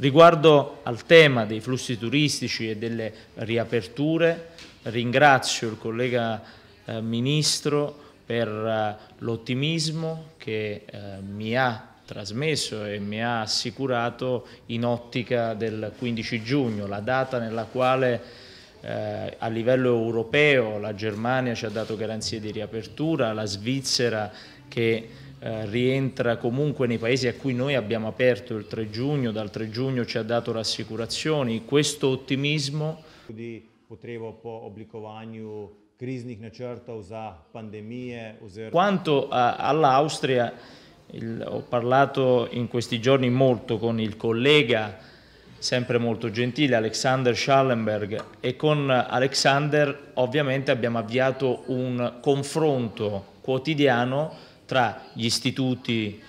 Riguardo al tema dei flussi turistici e delle riaperture, ringrazio il collega Ministro per l'ottimismo che mi ha trasmesso e mi ha assicurato in ottica del 15 giugno, la data nella quale a livello europeo la Germania ci ha dato garanzie di riapertura, la Svizzera che rientra comunque nei paesi a cui noi abbiamo aperto il 3 giugno, dal 3 giugno ci ha dato rassicurazioni, questo ottimismo. Quanto all'Austria, ho parlato in questi giorni molto con il collega, sempre molto gentile, Alexander Schallenberg, e con Alexander ovviamente abbiamo avviato un confronto quotidiano tra gli istituti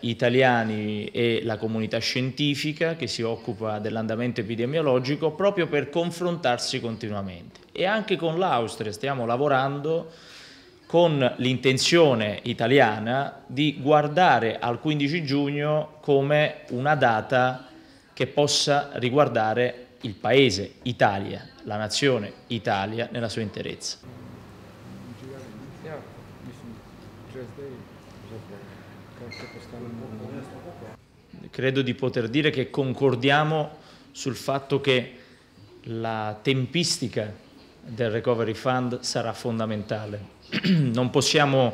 italiani e la comunità scientifica che si occupa dell'andamento epidemiologico, proprio per confrontarsi continuamente. E anche con l'Austria stiamo lavorando con l'intenzione italiana di guardare al 15 giugno come una data che possa riguardare il Paese Italia, la nazione Italia nella sua interezza. Credo di poter dire che concordiamo sul fatto che la tempistica del Recovery Fund sarà fondamentale. Non possiamo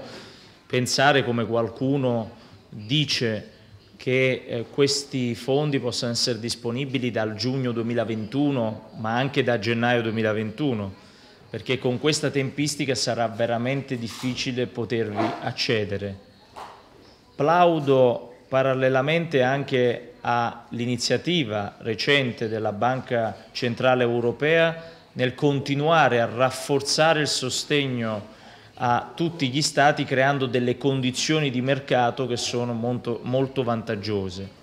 pensare, come qualcuno dice, che questi fondi possano essere disponibili dal giugno 2021, ma anche da gennaio 2021. Perché con questa tempistica sarà veramente difficile potervi accedere. Plaudo parallelamente anche all'iniziativa recente della Banca Centrale Europea nel continuare a rafforzare il sostegno a tutti gli Stati creando delle condizioni di mercato che sono molto, molto vantaggiose.